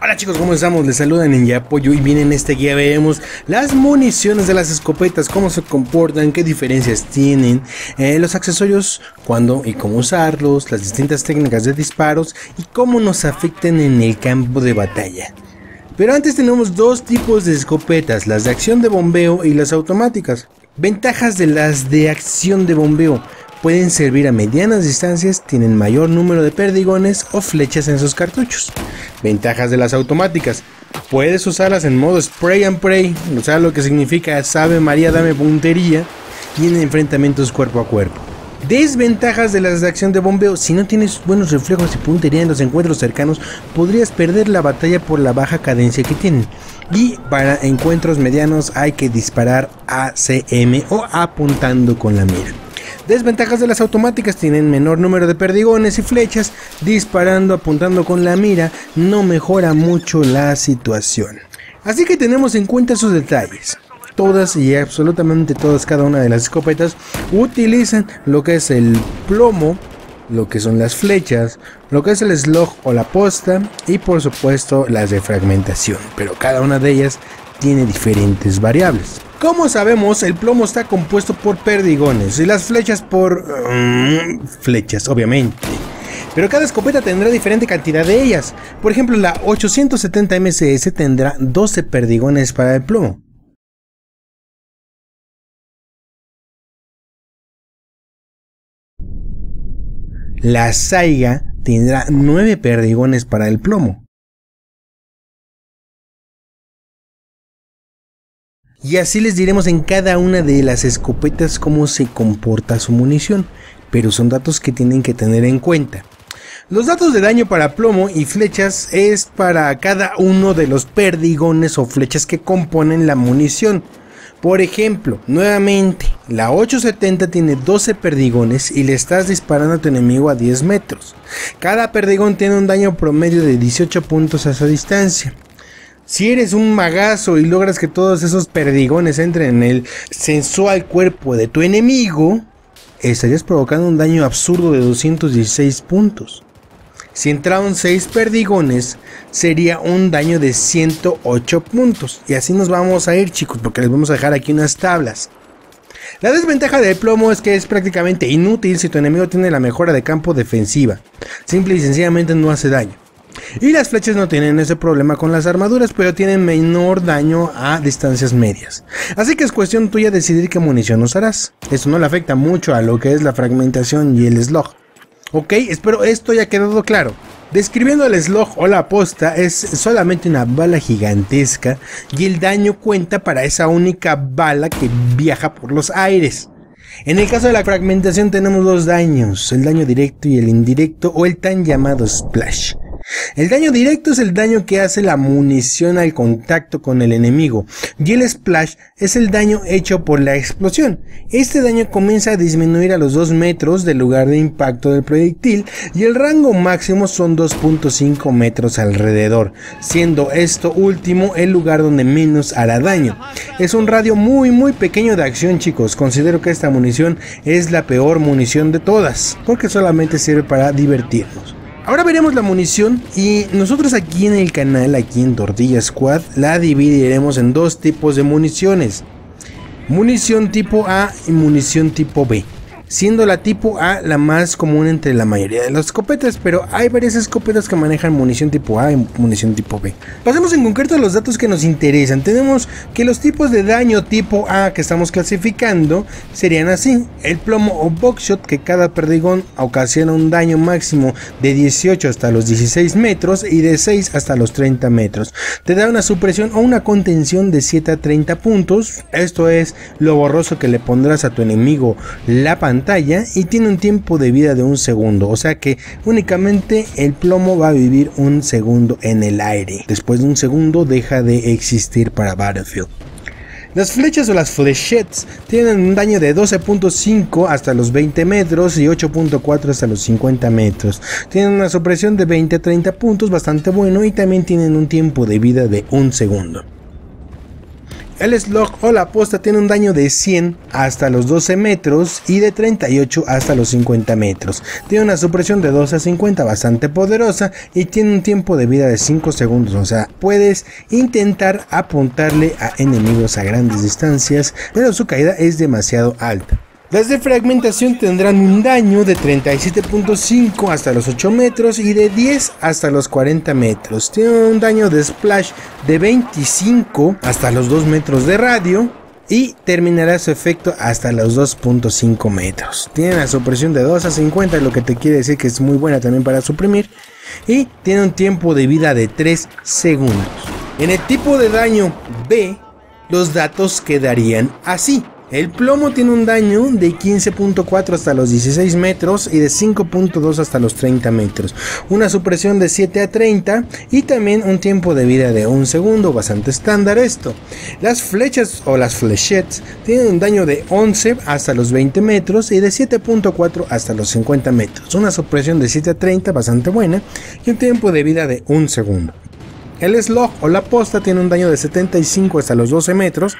Hola chicos, ¿cómo estamos? Les saluda Ninja Pollo y bien en esta guía veremos las municiones de las escopetas, cómo se comportan, qué diferencias tienen, los accesorios, cuándo y cómo usarlos, las distintas técnicas de disparos y cómo nos afectan en el campo de batalla. Pero antes tenemos dos tipos de escopetas, las de acción de bombeo y las automáticas. Ventajas de las de acción de bombeo: pueden servir a medianas distancias, tienen mayor número de perdigones o flechas en sus cartuchos. Ventajas de las automáticas: puedes usarlas en modo spray and pray, o sea, lo que significa sabe María dame puntería, y en enfrentamientos cuerpo a cuerpo. Desventajas de las de acción de bombeo: si no tienes buenos reflejos y puntería en los encuentros cercanos, podrías perder la batalla por la baja cadencia que tienen. Y para encuentros medianos hay que disparar ACM o apuntando con la mira. Desventajas de las automáticas: tienen menor número de perdigones y flechas, disparando, apuntando con la mira, no mejora mucho la situación. Así que tenemos en cuenta esos detalles. Todas y absolutamente todas, cada una de las escopetas utilizan lo que es el plomo, lo que son las flechas, lo que es el slug o la posta y por supuesto las de fragmentación, pero cada una de ellas tiene diferentes variables. Como sabemos, el plomo está compuesto por perdigones y las flechas por flechas, obviamente. Pero cada escopeta tendrá diferente cantidad de ellas. Por ejemplo, la 870 mcs tendrá 12 perdigones para el plomo. La saiga tendrá 9 perdigones para el plomo. Y así les diremos en cada una de las escopetas cómo se comporta su munición, pero son datos que tienen que tener en cuenta. Los datos de daño para plomo y flechas es para cada uno de los perdigones o flechas que componen la munición. Por ejemplo, nuevamente, la 870 tiene 12 perdigones y le estás disparando a tu enemigo a 10 metros. Cada perdigón tiene un daño promedio de 18 puntos a esa distancia. Si eres un magazo y logras que todos esos perdigones entren en el sensual cuerpo de tu enemigo, estarías provocando un daño absurdo de 216 puntos. Si entraron 6 perdigones, sería un daño de 108 puntos. Y así nos vamos a ir, chicos, porque les vamos a dejar aquí unas tablas. La desventaja del plomo es que es prácticamente inútil si tu enemigo tiene la mejora de campo defensiva. Simple y sencillamente no hace daño. Y las flechas no tienen ese problema con las armaduras, pero tienen menor daño a distancias medias. Así que es cuestión tuya decidir qué munición usarás. Esto no le afecta mucho a lo que es la fragmentación y el slug. Ok, espero esto haya quedado claro. Describiendo el slug o la posta, es solamente una bala gigantesca y el daño cuenta para esa única bala que viaja por los aires. En el caso de la fragmentación tenemos dos daños: el daño directo y el indirecto, o el tan llamado splash. El daño directo es el daño que hace la munición al contacto con el enemigo, y el splash es el daño hecho por la explosión. Este daño comienza a disminuir a los 2 metros del lugar de impacto del proyectil, y el rango máximo son 2.5 metros alrededor, siendo esto último el lugar donde menos hará daño. Es un radio muy pequeño de acción, chicos. Considero que esta munición es la peor munición de todas, porque solamente sirve para divertirnos. Ahora veremos la munición, y nosotros aquí en el canal, aquí en Tortilla Squad, la dividiremos en dos tipos de municiones: munición tipo A y munición tipo B, siendo la tipo A la más común entre la mayoría de las escopetas, pero hay varias escopetas que manejan munición tipo A y munición tipo B. Pasemos en concreto a los datos que nos interesan. Tenemos que los tipos de daño tipo A que estamos clasificando serían así: el plomo o buckshot, que cada perdigón ocasiona un daño máximo de 18 hasta los 16 metros y de 6 hasta los 30 metros, te da una supresión o una contención de 7 a 30 puntos, esto es lo borroso que le pondrás a tu enemigo la pantalla, y tiene un tiempo de vida de 1 segundo, o sea que únicamente el plomo va a vivir 1 segundo en el aire. Después de 1 segundo deja de existir para Battlefield. Las flechas o las flechettes tienen un daño de 12.5 hasta los 20 metros y 8.4 hasta los 50 metros. Tienen una supresión de 20 a 30 puntos, bastante bueno, y también tienen un tiempo de vida de 1 segundo. El slug o la posta tiene un daño de 100 hasta los 12 metros y de 38 hasta los 50 metros. Tiene una supresión de 12 a 50 bastante poderosa y tiene un tiempo de vida de 5 segundos. O sea, puedes intentar apuntarle a enemigos a grandes distancias, pero su caída es demasiado alta. Las de fragmentación tendrán un daño de 37.5 hasta los 8 metros y de 10 hasta los 40 metros. Tienen un daño de splash de 25 hasta los 2 metros de radio y terminará su efecto hasta los 2.5 metros. Tiene una supresión de 2 a 50, lo que te quiere decir que es muy buena también para suprimir. Y tiene un tiempo de vida de 3 segundos. En el tipo de daño B, los datos quedarían así. El plomo tiene un daño de 15.4 hasta los 16 metros y de 5.2 hasta los 30 metros. Una supresión de 7 a 30 y también un tiempo de vida de 1 segundo, bastante estándar esto. Las flechas o las flechettes tienen un daño de 11 hasta los 20 metros y de 7.4 hasta los 50 metros. Una supresión de 7 a 30 bastante buena y un tiempo de vida de 1 segundo. El slug o la posta tiene un daño de 75 hasta los 12 metros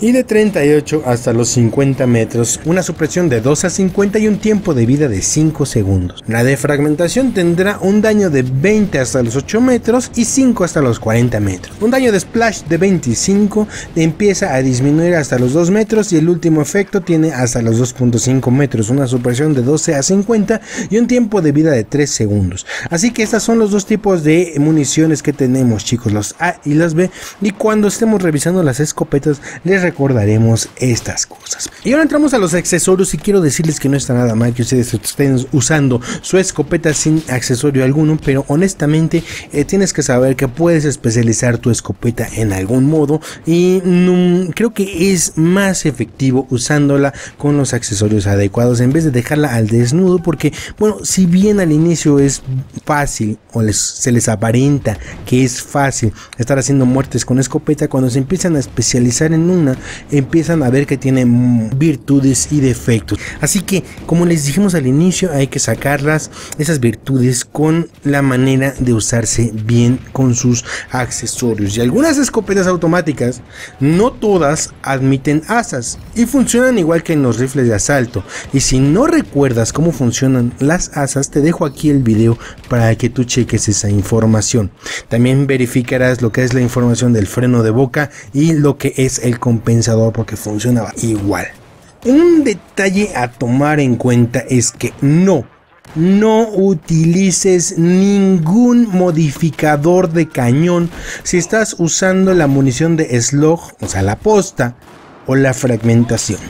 y de 38 hasta los 50 metros, una supresión de 2 a 50 y un tiempo de vida de 5 segundos. La de fragmentación tendrá un daño de 20 hasta los 8 metros y 5 hasta los 40 metros. Un daño de splash de 25 empieza a disminuir hasta los 2 metros y el último efecto tiene hasta los 2.5 metros, una supresión de 12 a 50 y un tiempo de vida de 3 segundos. Así que estos son los dos tipos de municiones que tenemos, chicos, los A y los B, y cuando estemos revisando las escopetas les recordaremos estas cosas. Y ahora entramos a los accesorios y quiero decirles que no está nada mal que ustedes estén usando su escopeta sin accesorio alguno, pero honestamente tienes que saber que puedes especializar tu escopeta en algún modo y creo que es más efectivo usándola con los accesorios adecuados en vez de dejarla al desnudo, porque bueno, si bien al inicio es fácil o se les aparenta que es fácil estar haciendo muertes con escopeta, cuando se empiezan a especializar en una empiezan a ver que tiene virtudes y defectos, así que como les dijimos al inicio hay que sacarlas esas virtudes con la manera de usarse bien con sus accesorios. Y algunas escopetas automáticas, no todas, admiten asas y funcionan igual que en los rifles de asalto, y si no recuerdas cómo funcionan las asas te dejo aquí el video para que tú cheques esa información. También verificarás lo que es la información del freno de boca y lo que es el compensador, porque funcionaba igual. Un detalle a tomar en cuenta es que no utilices ningún modificador de cañón si estás usando la munición de slug, o sea la posta, o la fragmentación,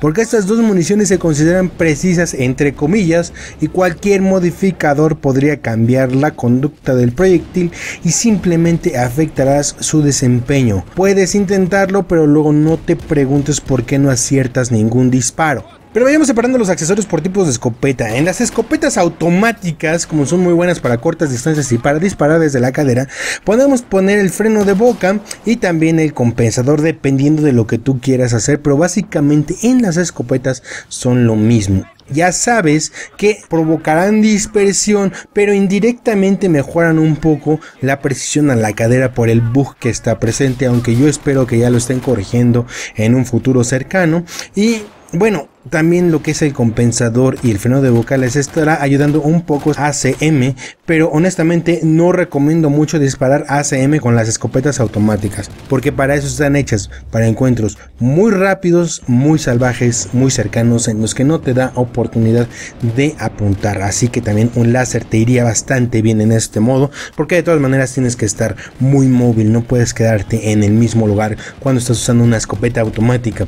porque estas dos municiones se consideran precisas entre comillas y cualquier modificador podría cambiar la conducta del proyectil y simplemente afectarás su desempeño. Puedes intentarlo, pero luego no te preguntes por qué no aciertas ningún disparo. Pero vayamos separando los accesorios por tipos de escopeta. En las escopetas automáticas, como son muy buenas para cortas distancias y para disparar desde la cadera, podemos poner el freno de boca y también el compensador dependiendo de lo que tú quieras hacer, pero básicamente en las escopetas son lo mismo. Ya sabes que provocarán dispersión, pero indirectamente mejoran un poco la precisión a la cadera por el bug que está presente, aunque yo espero que ya lo estén corrigiendo en un futuro cercano. Y bueno, también lo que es el compensador y el freno de boca les estará ayudando un poco ACM, pero honestamente no recomiendo mucho disparar ACM con las escopetas automáticas, porque para eso están hechas, para encuentros muy rápidos, muy salvajes, muy cercanos, en los que no te da oportunidad de apuntar, así que también un láser te iría bastante bien en este modo, porque de todas maneras tienes que estar muy móvil, no puedes quedarte en el mismo lugar cuando estás usando una escopeta automática.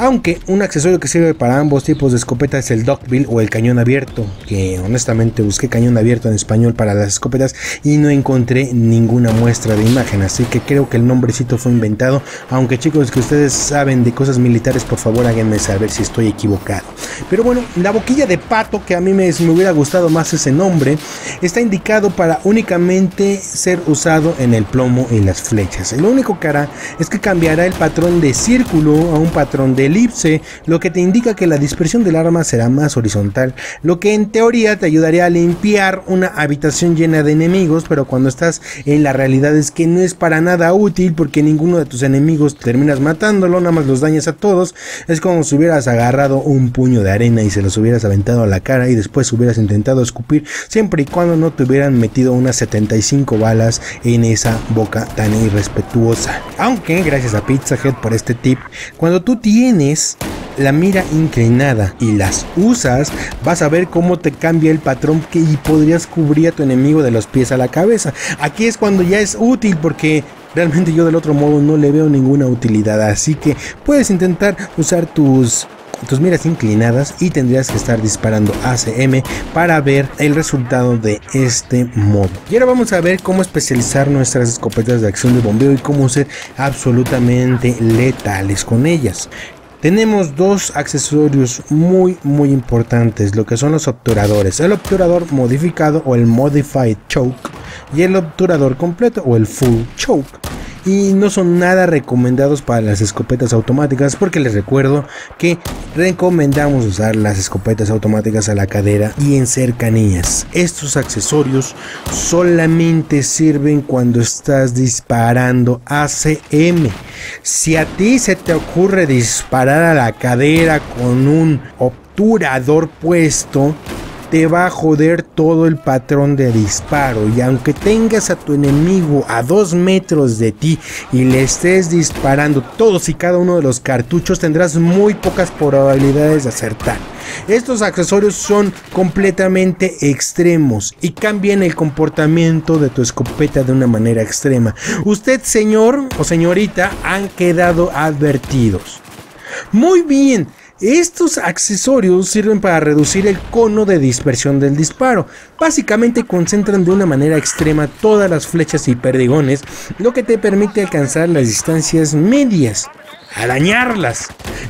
Aunque un accesorio que sirve para ambos tipos de escopeta es el duckbill o el cañón abierto, que honestamente busqué cañón abierto en español para las escopetas y no encontré ninguna muestra de imagen, así que creo que el nombrecito fue inventado, aunque chicos que ustedes saben de cosas militares por favor háganme saber si estoy equivocado. Pero bueno, la boquilla de pato, que a mí me hubiera gustado más ese nombre, está indicado para únicamente ser usado en el plomo y las flechas. Lo único que hará es que cambiará el patrón de círculo a un patrón de elipse, lo que te indica que la dispersión del arma será más horizontal, lo que en teoría te ayudaría a limpiar una habitación llena de enemigos, pero cuando estás en la realidad es que no es para nada útil porque ninguno de tus enemigos terminas matándolo, nada más los dañas a todos. Es como si hubieras agarrado un puño de arena y se los hubieras aventado a la cara y después hubieras intentado escupir, siempre y cuando no te hubieran metido unas 75 balas en esa boca tan irrespetuosa. Aunque gracias a Pizza Hut por este tip, cuando tú tienes la mira inclinada y las usas, vas a ver cómo te cambia el patrón y podrías cubrir a tu enemigo de los pies a la cabeza. Aquí es cuando ya es útil, porque realmente yo del otro modo no le veo ninguna utilidad, así que puedes intentar usar tus miras inclinadas y tendrías que estar disparando ACM para ver el resultado de este modo. Y ahora vamos a ver cómo especializar nuestras escopetas de acción de bombeo y cómo ser absolutamente letales con ellas. Tenemos dos accesorios muy importantes, lo que son los obturadores, el obturador modificado o el modified choke y el obturador completo o el full choke. Y no son nada recomendados para las escopetas automáticas, porque les recuerdo que recomendamos usar las escopetas automáticas a la cadera y en cercanías. Estos accesorios solamente sirven cuando estás disparando ACM. Si a ti se te ocurre disparar a la cadera con un obturador puesto, te va a joder todo el patrón de disparo, y aunque tengas a tu enemigo a 2 metros de ti y le estés disparando todos y cada uno de los cartuchos, tendrás muy pocas probabilidades de acertar. Estos accesorios son completamente extremos y cambian el comportamiento de tu escopeta de una manera extrema. Usted, señor o señorita, han quedado advertidos. Muy bien. Estos accesorios sirven para reducir el cono de dispersión del disparo. Básicamente concentran de una manera extrema todas las flechas y perdigones, lo que te permite alcanzar las distancias medias, arañarlas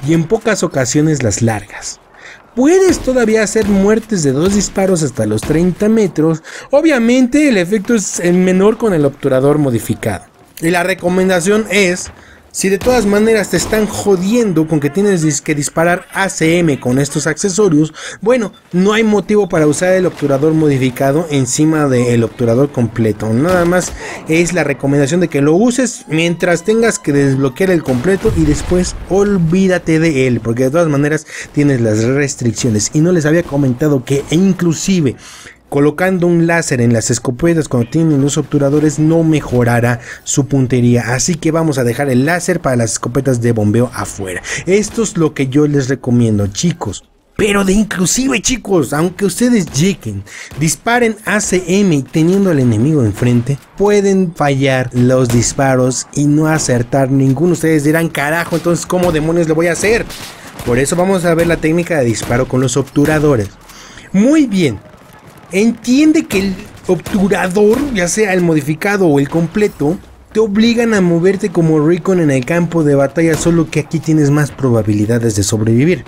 y en pocas ocasiones las largas. Puedes todavía hacer muertes de 2 disparos hasta los 30 metros. Obviamente el efecto es menor con el obturador modificado. Y la recomendación es: si de todas maneras te están jodiendo con que tienes que disparar ACM con estos accesorios, bueno, no hay motivo para usar el obturador modificado encima del obturador completo. Nada más es la recomendación de que lo uses mientras tengas que desbloquear el completo, y después olvídate de él, porque de todas maneras tienes las restricciones. Y no les había comentado que inclusive colocando un láser en las escopetas cuando tienen los obturadores no mejorará su puntería, así que vamos a dejar el láser para las escopetas de bombeo afuera. Esto es lo que yo les recomiendo, chicos. Pero de inclusive, chicos, aunque ustedes lleguen, disparen ACM teniendo al enemigo enfrente, pueden fallar los disparos y no acertar ninguno. Ustedes dirán: carajo, entonces ¿cómo demonios le voy a hacer? Por eso vamos a ver la técnica de disparo con los obturadores. Muy bien. Entiende que el obturador, ya sea el modificado o el completo, te obligan a moverte como Recon en el campo de batalla, solo que aquí tienes más probabilidades de sobrevivir.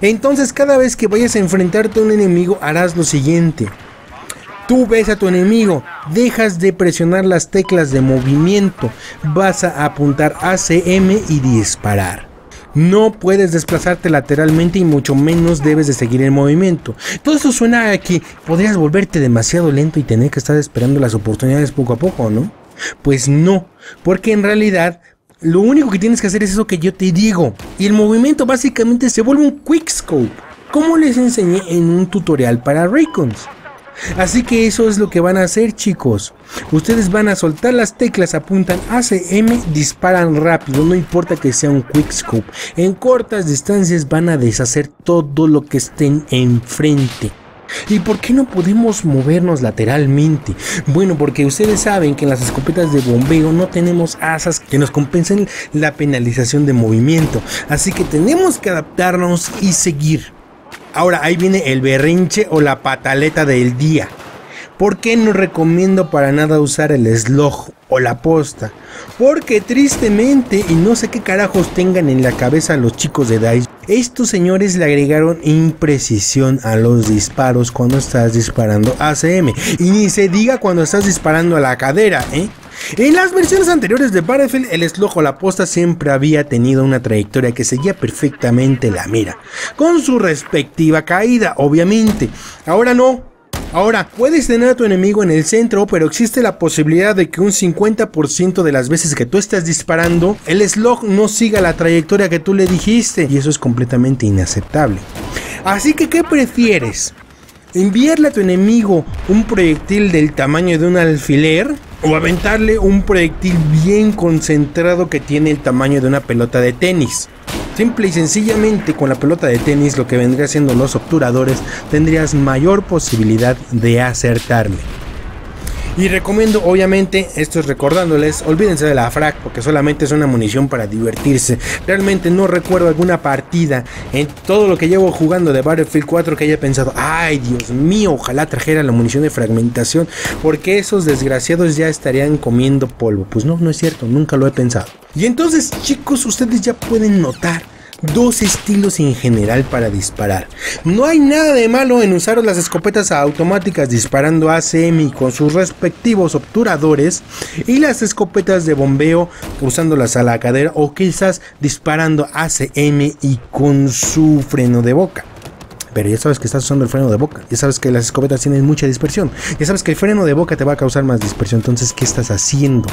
Entonces, cada vez que vayas a enfrentarte a un enemigo, harás lo siguiente: tú ves a tu enemigo, dejas de presionar las teclas de movimiento, vas a apuntar ACM y disparar. No puedes desplazarte lateralmente y mucho menos debes de seguir el movimiento. Todo eso suena a que podrías volverte demasiado lento y tener que estar esperando las oportunidades poco a poco, ¿no? Pues no, porque en realidad lo único que tienes que hacer es eso que yo te digo, y el movimiento básicamente se vuelve un quickscope, como les enseñé en un tutorial para Recons. Así que eso es lo que van a hacer, chicos. Ustedes van a soltar las teclas, apuntan ACM, disparan rápido, no importa que sea un quickscope. En cortas distancias van a deshacer todo lo que estén enfrente. ¿Y por qué no podemos movernos lateralmente? Bueno, porque ustedes saben que en las escopetas de bombeo no tenemos asas que nos compensen la penalización de movimiento, así que tenemos que adaptarnos y seguir. Ahora, ahí viene el berrinche o la pataleta del día. ¿Por qué no recomiendo para nada usar el slog o la posta? Porque tristemente, y no sé qué carajos tengan en la cabeza los chicos de DICE, estos señores le agregaron imprecisión a los disparos cuando estás disparando ACM. Y ni se diga cuando estás disparando a la cadera, ¿eh? En las versiones anteriores de Battlefield, el slug o la posta siempre había tenido una trayectoria que seguía perfectamente la mira, con su respectiva caída, obviamente. Ahora no. Ahora, puedes tener a tu enemigo en el centro, pero existe la posibilidad de que un 50% de las veces que tú estás disparando, el slug no siga la trayectoria que tú le dijiste, y eso es completamente inaceptable. Así que, ¿qué prefieres? ¿Enviarle a tu enemigo un proyectil del tamaño de un alfiler? ¿O aventarle un proyectil bien concentrado que tiene el tamaño de una pelota de tenis? Simple y sencillamente, con la pelota de tenis, lo que vendría siendo los obturadores, tendrías mayor posibilidad de acertarme. Y recomiendo, obviamente, esto es recordándoles, olvídense de la frag, porque solamente es una munición para divertirse. Realmente no recuerdo alguna partida en todo lo que llevo jugando de Battlefield 4 que haya pensado, ay Dios mío, ojalá trajera la munición de fragmentación, porque esos desgraciados ya estarían comiendo polvo. Pues no, no es cierto, nunca lo he pensado. Y entonces, chicos, ustedes ya pueden notar dos estilos en general para disparar. No hay nada de malo en usar las escopetas automáticas disparando ACM con sus respectivos obturadores, y las escopetas de bombeo usándolas a la cadera, o quizás disparando ACM y con su freno de boca. Pero ya sabes que estás usando el freno de boca, ya sabes que las escopetas tienen mucha dispersión, ya sabes que el freno de boca te va a causar más dispersión. Entonces, ¿qué estás haciendo?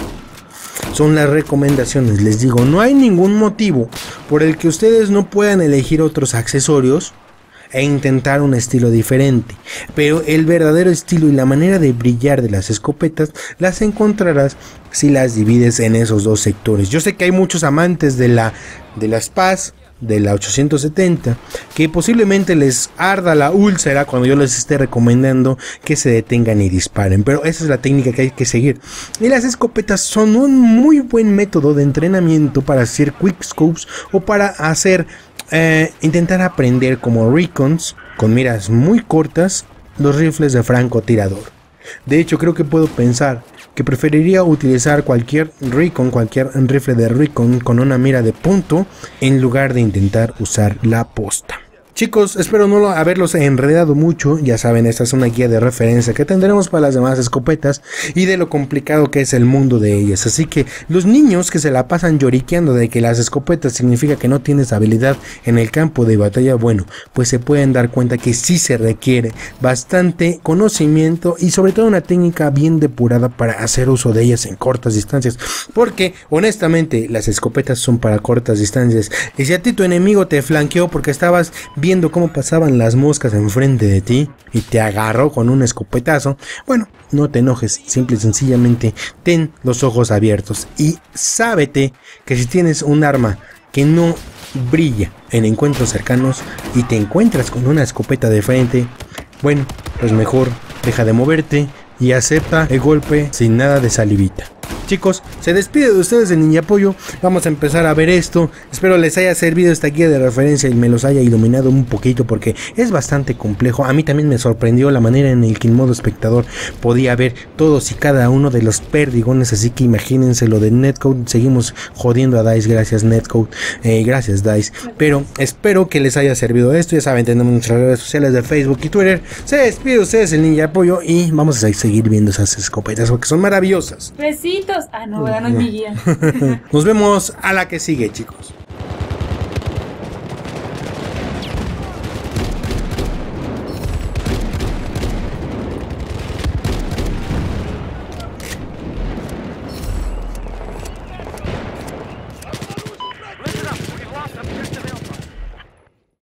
Son las recomendaciones, les digo, no hay ningún motivo por el que ustedes no puedan elegir otros accesorios e intentar un estilo diferente, pero el verdadero estilo y la manera de brillar de las escopetas las encontrarás si las divides en esos dos sectores. Yo sé que hay muchos amantes de la Spaz, de la 870, que posiblemente les arda la úlcera cuando yo les esté recomendando que se detengan y disparen, pero esa es la técnica que hay que seguir. Y las escopetas son un muy buen método de entrenamiento para hacer quick scopes o para hacer intentar aprender como recons con miras muy cortas los rifles de francotirador. De hecho, creo que puedo pensar que preferiría utilizar cualquier rifle de Recon con una mira de punto, en lugar de intentar usar la posta. Chicos, espero no haberlos enredado mucho. Ya saben, esta es una guía de referencia que tendremos para las demás escopetas y de lo complicado que es el mundo de ellas. Así que los niños que se la pasan lloriqueando de que las escopetas significa que no tienes habilidad en el campo de batalla, bueno, pues se pueden dar cuenta que sí se requiere bastante conocimiento y sobre todo una técnica bien depurada para hacer uso de ellas en cortas distancias. Porque honestamente las escopetas son para cortas distancias. Y si a ti tu enemigo te flanqueó porque estabas viendo cómo pasaban las moscas enfrente de ti y te agarró con un escopetazo, bueno, no te enojes, simple y sencillamente ten los ojos abiertos y sábete que si tienes un arma que no brilla en encuentros cercanos y te encuentras con una escopeta de frente, bueno, pues mejor deja de moverte y acepta el golpe sin nada de salivita. Chicos, se despide de ustedes el Ninja Pollo. Vamos a empezar a ver esto. Espero les haya servido esta guía de referencia y me los haya iluminado un poquito, porque es bastante complejo. A mí también me sorprendió la manera en el que en modo espectador podía ver todos y cada uno de los perdigones. Así que imagínense lo de Netcode. Seguimos jodiendo a DICE. Gracias Netcode, gracias DICE. Pero espero que les haya servido esto. Ya saben, tenemos nuestras redes sociales de Facebook y Twitter. Se despide de ustedes el Ninja Pollo y vamos a seguir viendo esas escopetas porque son maravillosas. Besitos. Ah, no, no es mi guía. Nos vemos a la que sigue, chicos.